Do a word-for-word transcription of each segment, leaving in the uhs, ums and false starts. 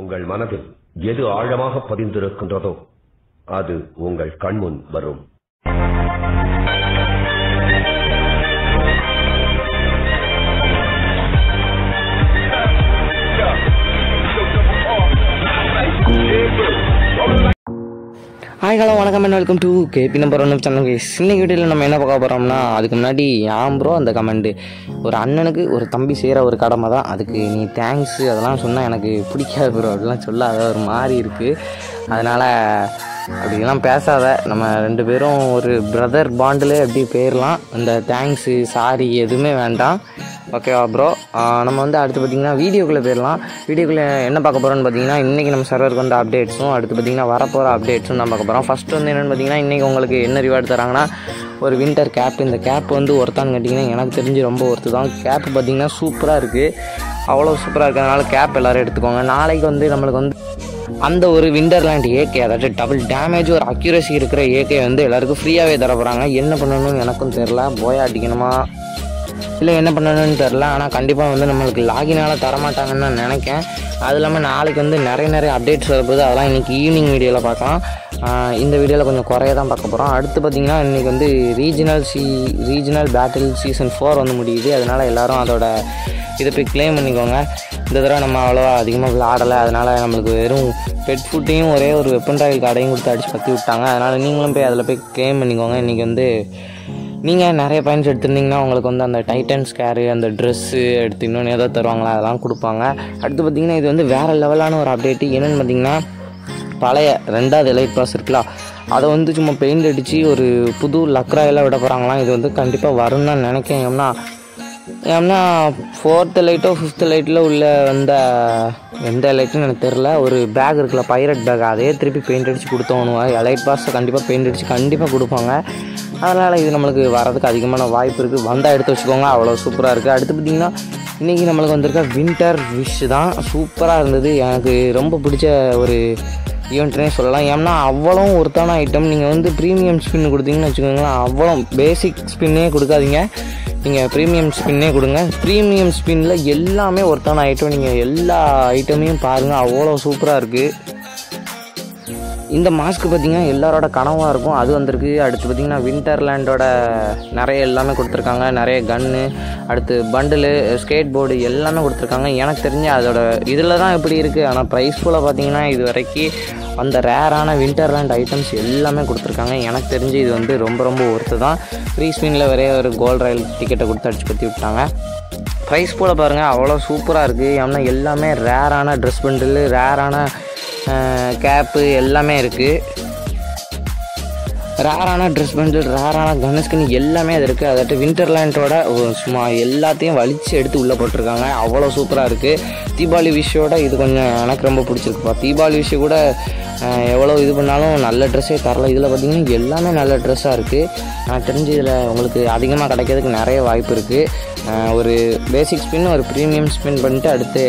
உங்கள் மனதில் எது ஆழமாக பதிந்திருக்கின்றதோ அது உங்கள் கண்முன் வரும். ஹாய் ஹலோ வணக்கம் and welcome to KB number one channel. இன்னைக்கு வீடியோவில் நம்ம என்ன பார்க்க போகிறோம்னா, அதுக்கு முன்னாடி ஆம் ப்ரோ அந்த கமெண்ட் ஒரு அண்ணனுக்கு ஒரு தம்பி செய்கிற ஒரு கடமை தான், அதுக்கு நீ தேங்க்ஸு அதெல்லாம் சொன்னால் எனக்கு பிடிக்காது ப்ரோ அப்படிலாம் சொல்ல, அதை ஒரு மாதிரி இருக்குது. அதனால் அப்படிலாம் பேசாத, நம்ம ரெண்டு பேரும் ஒரு பிரதர் பாண்டில் எப்படி போயிடலாம். இந்த தேங்க்ஸு சாரி எதுவுமே வேண்டாம், ஓகேவா ப்ரோ? நம்ம வந்து அடுத்து பார்த்திங்கன்னா வீடியோக்குள்ளே போயிடலாம். வீடியோக்குள்ளே என்ன பார்க்க போகிறோன்னு பார்த்திங்கன்னா, இன்றைக்கி நம்ம சர்வருக்கு வந்த அப்டேட்ஸும் அடுத்து பார்த்திங்கன்னா வரப்போகிற அப்டேட்ஸும் நம்ம பார்க்க போகிறோம். ஃபஸ்ட்டு வந்து என்னென்னு பார்த்திங்கன்னா, இன்றைக்கி உங்களுக்கு என்ன ரிவார்டு தராங்கன்னா ஒரு வின்டர் கேப். இந்த கேப் வந்து ஒருத்தான்னு கேட்டிங்கன்னா எனக்கு தெரிஞ்சு ரொம்ப ஒருத்து தான். கேப் பார்த்திங்கன்னா சூப்பராக இருக்குது, அவ்வளோ சூப்பராக இருக்குது. அதனால் கேப் எல்லோரும் எடுத்துக்கோங்க. நாளைக்கு வந்து நம்மளுக்கு வந்து அந்த ஒரு விண்டர்லேண்ட் ஏகே, அதாவது டபுள் டேமேஜ் ஒரு அக்யூரஸி இருக்கிற ஏகே வந்து எல்லாேருக்கும் ஃப்ரீயாகவே தர போகிறாங்க. என்ன பண்ணணும்னு எனக்கும் தெரில, போயா அடிக்கணுமா இல்லை என்ன பண்ணணும்னு தெரில. ஆனால் கண்டிப்பாக வந்து நம்மளுக்கு லாகினால் தரமாட்டாங்கன்னு நான் நினைக்கேன். அது இல்லாமல் நாளைக்கு வந்து நிறைய நிறைய அப்டேட்ஸ் வரப்போது, அதெல்லாம் இன்றைக்கி ஈவினிங் வீடியோவில் பார்க்கலாம். இந்த வீடியோவில் கொஞ்சம் குறைய தான் பார்க்க போகிறோம். அடுத்து பார்த்திங்கன்னா இன்றைக்கி வந்து ரீஜினல் சீ ரீஜினல் பேட்டில் சீசன் ஃபோர் வந்து முடியுது. அதனால் எல்லோரும் அதோட இதை போய் கிளைம் பண்ணிக்கோங்க. இந்த தடவை நம்ம அவ்வளோவா அதிகமாக விளாடலை, அதனால் நம்மளுக்கு வெறும் பெட் ஃபுட்டையும் ஒரே ஒரு வெப்பன் ராயல் கடையும் கொடுத்து அடித்து பற்றி விட்டாங்க. அதனால் நீங்களும் போய் அதில் போய் கிளைம் பண்ணிக்கோங்க. இன்றைக்கி வந்து நீங்கள் நிறைய பாயிண்ட்ஸ் எடுத்துருந்தீங்கன்னா உங்களுக்கு வந்து அந்த டைட்டன்ஸ் கேரு, அந்த ட்ரெஸ்ஸு எடுத்து இன்னொன்று ஏதோ தருவாங்களா, அதெல்லாம் கொடுப்பாங்க. அடுத்து பார்த்திங்கன்னா இது வந்து வேறு லெவலான ஒரு அப்டேட்டு. என்னென்னு பார்த்திங்கன்னா, பழைய ரெண்டாவது எலைட் பாஸ் இருக்குல்ல, அதை வந்து சும்மா பெயிண்ட் அடித்து ஒரு புது லக்ராயெல்லாம் விட போகிறாங்களாம். இது வந்து கண்டிப்பாக வரும்னு நான் நினைக்கிறேன். ஏன்னா ஏன்னா ஃபோர்த்து லைட்டோ ஃபிஃப்த்து லைட்டில் உள்ள வந்த எந்த லைட்டுன்னு எனக்கு தெரில, ஒரு பேக் இருக்குல்ல பைரட் பேக், அதே திருப்பி பெயிண்ட் அடித்து கொடுத்தோன்னு எலைட் பாஸை கண்டிப்பாக பெயிண்ட் அடித்து கண்டிப்பாக கொடுப்பாங்க. அதனால் இது நம்மளுக்கு வர்றதுக்கு அதிகமான வாய்ப்பு இருக்குது. வந்தால் எடுத்து வச்சுக்கோங்க, அவ்வளோ சூப்பராக இருக்குது. அடுத்து பார்த்திங்கன்னா இன்றைக்கி நம்மளுக்கு வந்திருக்க வின்டர் விஷ் தான் சூப்பராக இருந்தது. எனக்கு ரொம்ப பிடிச்ச ஒரு ஈவெண்ட்னே சொல்லலாம். ஏன்னா அவ்வளோ ஒருத்தான ஐட்டம் நீங்கள் வந்து ப்ரீமியம் ஸ்பின் கொடுத்தீங்கன்னு வச்சுக்கோங்களேன். அவ்வளோ பேசிக் ஸ்பின்னே கொடுக்காதீங்க, நீங்கள் ப்ரீமியம் ஸ்பின்னே கொடுங்க. ப்ரீமியம் ஸ்பின்னில் எல்லாமே ஒருத்தான ஐட்டம், நீங்கள் எல்லா ஐட்டமையும் பாருங்கள், அவ்வளோ சூப்பராக இருக்குது. இந்த மாஸ்க்கு பார்த்திங்கன்னா எல்லாரோட கனவாக இருக்கும், அது வந்திருக்கு. அடுத்து பார்த்திங்கன்னா வின்டர்லேண்டோட நிறைய எல்லாமே கொடுத்துருக்காங்க, நிறைய கன்னு, அடுத்து பண்டிலு, ஸ்கேட் போர்டு எல்லாமே கொடுத்துருக்காங்க. எனக்கு தெரிஞ்சு அதோட இதில் தான் எப்படி இருக்குது. ஆனால் ப்ரைஸ் போல் பார்த்திங்கன்னா இது வரைக்கும் அந்த ரேரான வின்டர்லேண்ட் ஐட்டம்ஸ் எல்லாமே கொடுத்துருக்காங்க. எனக்கு தெரிஞ்சு இது வந்து ரொம்ப ரொம்ப ஒர்த்து தான். ஃப்ரீ ஸ்பின்னில் வரைய ஒரு கோல்ட் ரயில் டிக்கெட்டை கொடுத்து அடிச்சு பற்றி விட்டாங்க. ப்ரைஸ் போல் பாருங்கள், அவ்வளோ சூப்பராக இருக்குது. ஏன்னா எல்லாமே ரேரான ட்ரெஸ் பண்டிலு, ரேரான கேப்பு எல்லாமே இருக்குது. ரேரான ட்ரெஸ் பண்டில், ரேரான கனஸ்கின் எல்லாமே அது இருக்குது. அதாட்டு வின்டர்லேண்டோட சும்மா எல்லாத்தையும் வலித்து எடுத்து உள்ளே போட்டிருக்காங்க, அவ்வளோ சூப்பராக இருக்குது. தீபாவளி விஷயோட இது கொஞ்சம் எனக்கு ரொம்ப பிடிச்சிருக்குப்பா. தீபாவளி விஷயம் கூட எவ்வளோ இது பண்ணாலும் நல்ல ட்ரெஸ்ஸே தரல. இதில் பார்த்திங்கன்னா எல்லாமே நல்ல ட்ரெஸ்ஸாக இருக்குது. நான் தெரிஞ்சு இதில் உங்களுக்கு அதிகமாக கிடைக்கிறதுக்கு நிறைய வாய்ப்பு இருக்குது. ஒரு பேசிக் ஸ்பின், ஒரு ப்ரீமியம் ஸ்பின் பண்ணிட்டு அடுத்து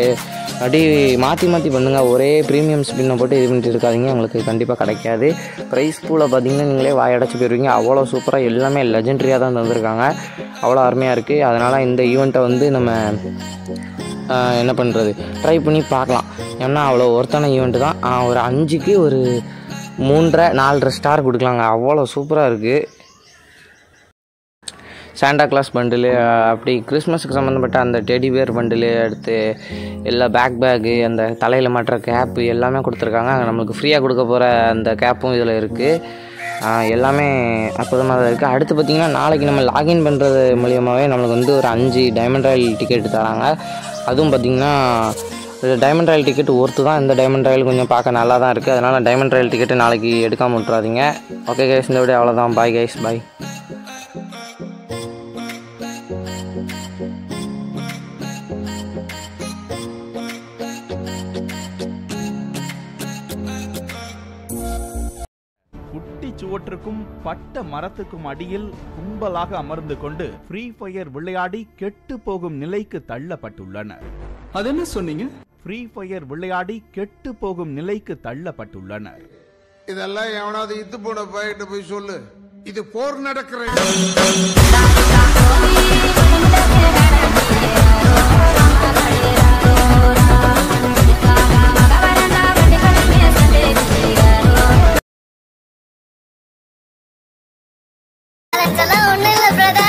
அப்படி மாற்றி மாற்றி பண்ணுங்கள். ஒரே ப்ரீமியம் ஸ்பின்னை போட்டு இது பண்ணிட்டு இருக்காதிங்க, உங்களுக்கு கண்டிப்பாக கிடைக்காது. ப்ரைஸ் பூவில் பார்த்திங்கன்னா நீங்களே வாயடைச்சி போயிடுவீங்க, அவ்வளோ சூப்பராக எல்லாமே லெஜெண்ட்ரியாக தான் தந்திருக்காங்க, அவ்வளோ அருமையாக இருக்குது. அதனால் இந்த ஈவெண்ட்டை வந்து நம்ம என்ன பண்ணுறது, ட்ரை பண்ணி பார்க்கலாம். ஏன்னா அவ்வளோ ஒருத்தான ஈவெண்ட்டு தான். ஒரு அஞ்சுக்கு ஒரு மூன்றரை நாலரை ஸ்டார் கொடுக்கலாங்க, அவ்வளோ சூப்பராக இருக்குது. சாண்டா கிளாஸ் பண்டில், அப்படி கிறிஸ்மஸுக்கு சம்மந்தப்பட்ட அந்த டெடி பேர் பண்டில், அடுத்து எல்லா பேக் பேக்கு, அந்த தலையில் மாட்டுற கேப்பு எல்லாமே கொடுத்துருக்காங்க. நம்மளுக்கு ஃப்ரீயாக கொடுக்க போகிற அந்த கேப்பும் இதில் இருக்குது. எல்லாமே அற்புதமாக தான் இருக்குது. அடுத்து பார்த்திங்கன்னா நாளைக்கு நம்ம லாகின் பண்ணுறது மூலியமாகவே நம்மளுக்கு வந்து ஒரு அஞ்சு டைமண்ட் ராயல் டிக்கெட் தராங்க. அதுவும் பார்த்திங்கன்னா டைமண்ட் ராயல் டிக்கெட் ஒர்த்து தான். இந்த டைமண்ட் ராயல் கொஞ்சம் பார்க்க நல்லா தான் இருக்குது. அதனால் டைமண்ட் ராயல் டிக்கெட்டு நாளைக்கு எடுக்காமல் விட்றாதீங்க. ஓகே கைஸ், இந்த விட அவ்வளோதான். பாய் கைஸ், பாய். சுவற்றுக்கும் பட்ட மரத்துக்கும் அடியில் கும்பலாக அமர்ந்து கொண்டு ஃப்ரீ ஃபயர் விளையாடி கெட்டு போகும் நிலைக்கு தள்ளப்பட்டுள்ளனர். அது என்ன சொன்னீங்க? ஃப்ரீ ஃபயர் விளையாடி கெட்டு போகும் நிலைக்கு தள்ளப்பட்டுள்ளனர். இதெல்லாம் எவனாவது இத்து போன பையிட்ட போய் சொல்லு, இது போர் நடக்கிற ஒண்ணுல பிரதர்.